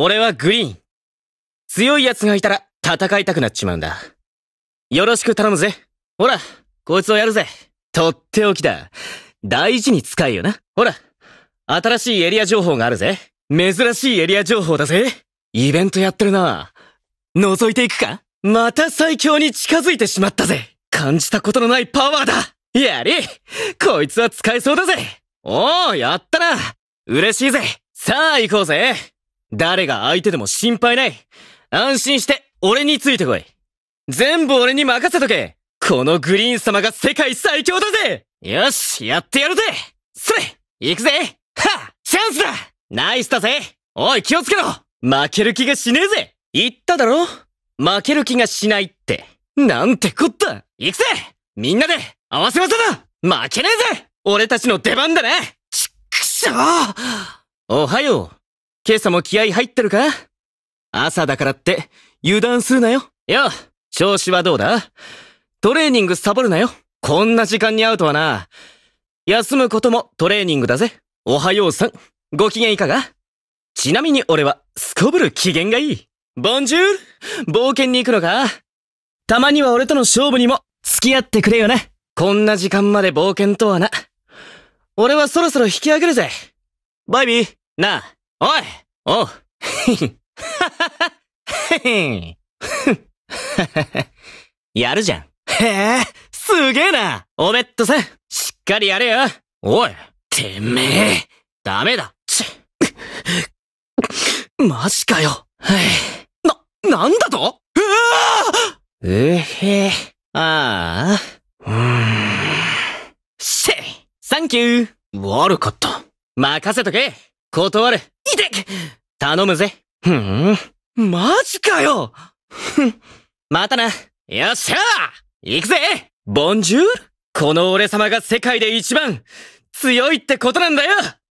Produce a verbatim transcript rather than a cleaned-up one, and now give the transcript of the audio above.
俺はグリーン。強い奴がいたら戦いたくなっちまうんだ。よろしく頼むぜ。ほら、こいつをやるぜ。とっておきだ。大事に使えよな。ほら、新しいエリア情報があるぜ。珍しいエリア情報だぜ。イベントやってるな。覗いていくか？また最強に近づいてしまったぜ。感じたことのないパワーだ。やれ、こいつは使えそうだぜ。おー、やったな。嬉しいぜ。さあ行こうぜ。誰が相手でも心配ない。安心して俺についてこい。全部俺に任せとけ。このグリーン様が世界最強だぜ。よし、やってやるぜ。それ、行くぜ。はっ、チャンスだ。ナイスだぜ。おい、気をつけろ。負ける気がしねえぜ。言っただろ？負ける気がしないって。なんてこった。行くぜ。みんなで合わせ技だ。負けねえぜ。俺たちの出番だな。ちっくしょう。おはよう。今朝も気合入ってるか？朝だからって油断するなよ。よ、調子はどうだ？トレーニングサボるなよ。こんな時間に会うとはな。休むこともトレーニングだぜ。おはようさん。ご機嫌いかが？ちなみに俺はすこぶる機嫌がいい。ボンジュール、冒険に行くのか？たまには俺との勝負にも付き合ってくれよな。こんな時間まで冒険とはな。俺はそろそろ引き上げるぜ。バイビー、なあ。おい、おう。へへ。ははは。へへ。やるじゃん。へえ、すげえな。おべっとさん、しっかりやれよ。おい、てめえ、ダメだ。ち、マジかよ。な、なんだと？うわー！うへ、ああ。うーん。シェイ！サンキュー！悪かった。任せとけ。断る。頼むぜ。ふん。マジかよ。ふん。またな。よっしゃー！行くぜ！ボンジュール！この俺様が世界で一番強いってことなんだよ！